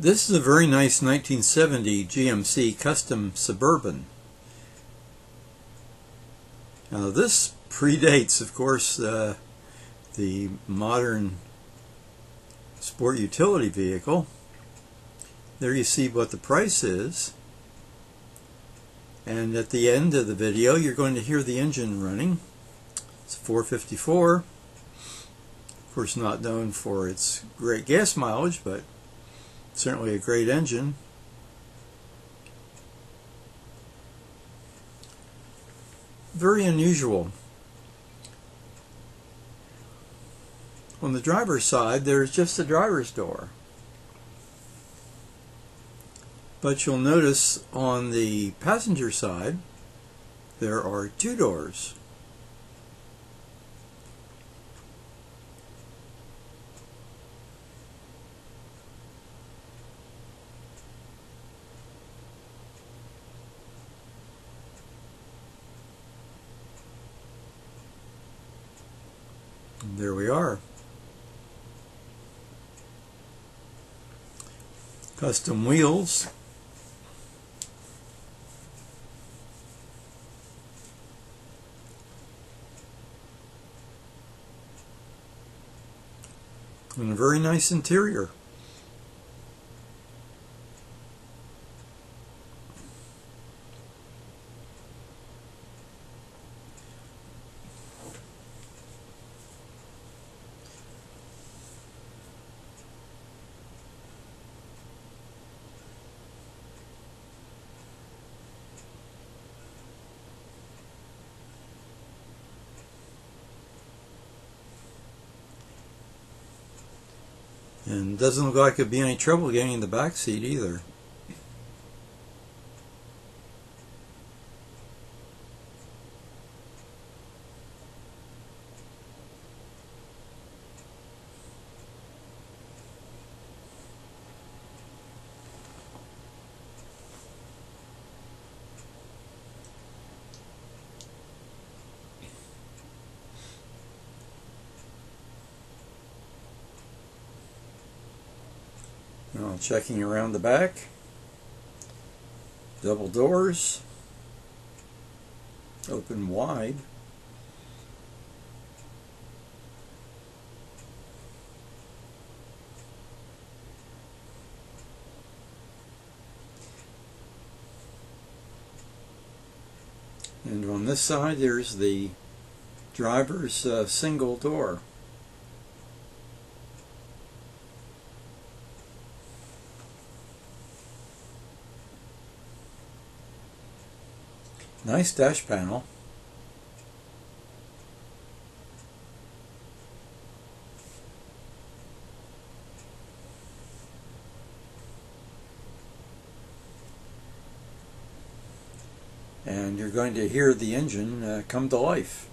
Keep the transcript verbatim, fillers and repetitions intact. This is a very nice nineteen seventy G M C Custom Suburban. Now this predates, of course, uh, the modern sport utility vehicle. There you see what the price is. And at the end of the video you're going to hear the engine running. It's four fifty-four. Of course, not known for its great gas mileage, but certainly a great engine. Very unusual. On the driver's side, there's just the driver's door. But you'll notice on the passenger side, there are two doors. There we are. Custom wheels. And a very nice interior. And doesn't look like it'd be any trouble getting in the back seat either. Now, checking around the back, double doors, open wide. And on this side, there's the driver's uh, single door. Nice dash panel. And you're going to hear the engine uh, come to life.